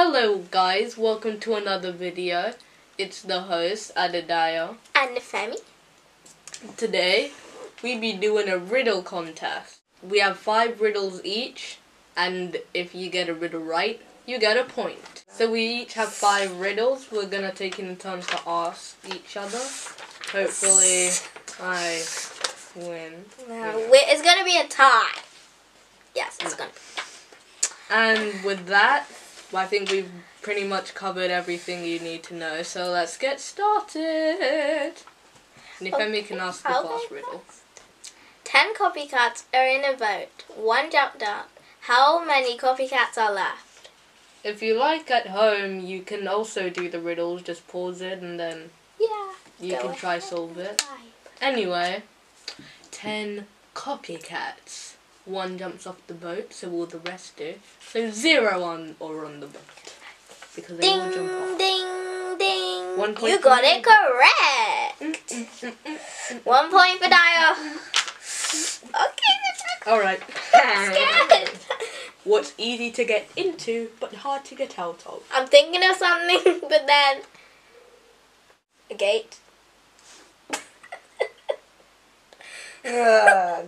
Hello guys, welcome to another video. It's the host, Adedayo. And the Femi. Today, we be doing a riddle contest. We have 5 riddles each, and if you get a riddle right, you get a point. So we each have 5 riddles. We're gonna take in turn to ask each other. Hopefully, I win. No, it's gonna be a tie. Yes, it's gonna be. And with that, I think we've pretty much covered everything you need to know, so let's get started. And if Emmy can ask the first riddle. 10 copycats are in a boat. One jumped out. How many copycats are left? If you like at home, you can also do the riddles. Just pause it and then you can try solve it. Anyway, 10 copycats. One jumps off the boat, so will the rest do. So 0 on the boat. Because they all jump off. Ding, ding, ding. You got it correct. 1 point for Dio. Okay, that's all right. I'm scared. What's easy to get into, but hard to get out of? I'm thinking of something, but then a gate. I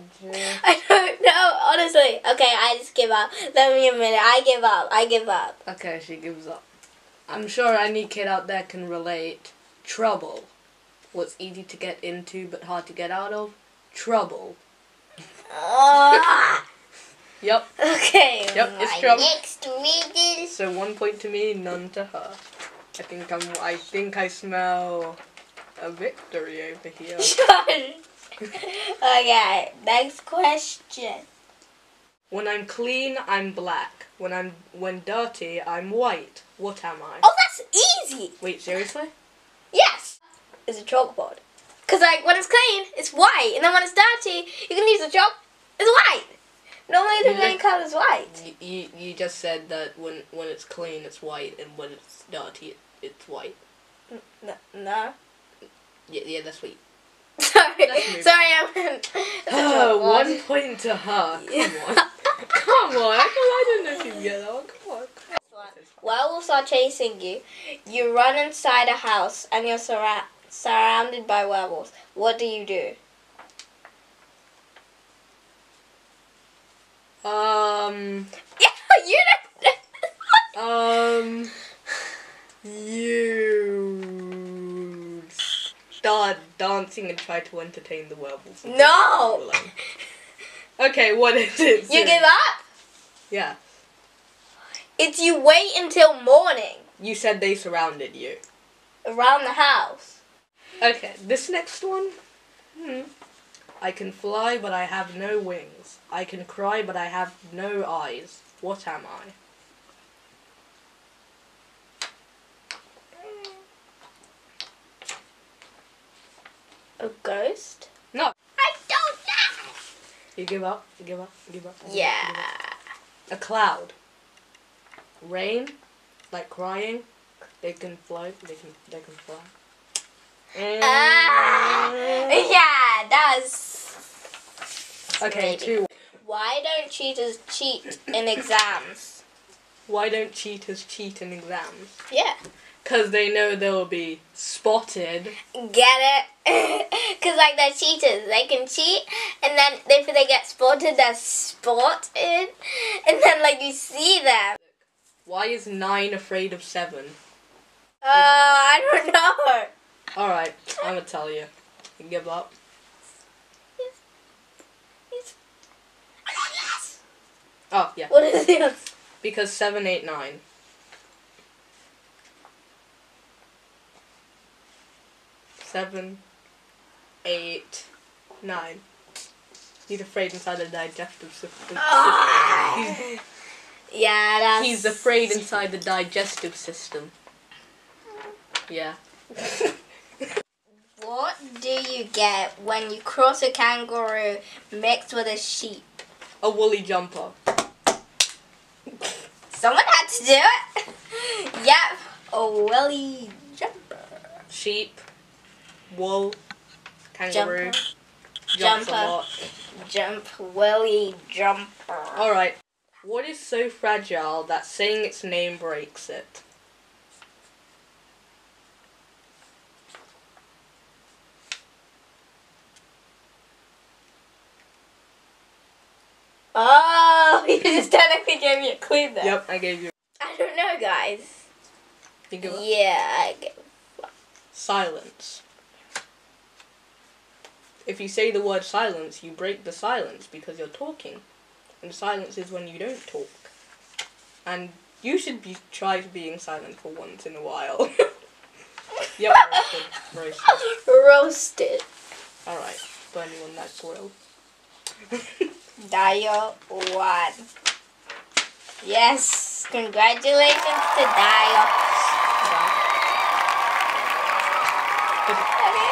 don't know, honestly. Okay, I just give up. Let me a minute. I give up. Okay, she gives up. I'm sure any kid out there can relate. Trouble. What's easy to get into but hard to get out of? Trouble. Yep. Okay. Yep, it's trouble. Next reading. So 1 point to me, none to her. I think I smell a victory over here. Okay, next question. When I'm clean, I'm black. When dirty, I'm white. What am I? Oh, that's easy. Wait, seriously? Yes. It's a chalkboard. Cause like when it's clean, it's white, and then when it's dirty, you can use the chalk. It's white. Normally the main colour is white. You just said that when it's clean, it's white, and when it's dirty, it's white. No. Yeah, that's white. Sorry, I 1 point to her. Come on. I didn't know if you get that one. Come on. While wolves are chasing you, you run inside a house and you're surrounded by werewolves. What do you do? Yeah, you don't know. Start dancing and try to entertain the werewolves. No! Okay, what is it? You give up? Yeah. It's you wait until morning. You said they surrounded you. Around the house. Okay, this next one. I can fly, but I have no wings. I can cry, but I have no eyes. What am I? A ghost? No. I don't know. You give up, give up. Give up. A cloud. Rain, like crying. They can fly. Yeah, that was... Okay, 2. Why don't cheaters cheat in exams? Why don't cheaters cheat in exams? Yeah. Because they know they'll be spotted. Get it? Because, like, they're cheaters. They can cheat, and then if they get spotted, they're spotted. And then, like, you see them. Why is 9 afraid of 7? Oh, I don't know. Alright, I'm going to tell you. You give up. Yes. Oh, yeah. What is this? Because 7, 8, 9. Seven, 8, 9. He's afraid inside the digestive system. Yeah, that's... He's afraid inside the digestive system. Yeah. What do you get when you cross a kangaroo mixed with a sheep? A woolly jumper. Someone had to do it. Yep, a woolly jumper. Sheep. Wool, kangaroo, jumper, woolly jumper. Alright. What is so fragile that saying its name breaks it? Oh, you just technically gave me a clue there. Yep, I gave you. I don't know, guys. Think of it. Yeah, I gave it. Silence. If you say the word silence, you break the silence because you're talking. And silence is when you don't talk. And you should be try being silent for once in a while. Yep, roasted. Roasted. Alright, for anyone that's grilled. Dayo won. Yes, congratulations to Dayo. Okay.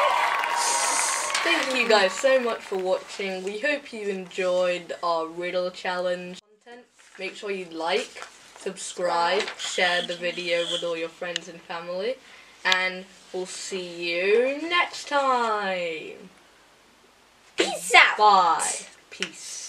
Thank you guys so much for watching. We hope you enjoyed our riddle challenge content. Make sure you like, subscribe, share the video with all your friends and family, and we'll see you next time. Peace out. Bye. Peace.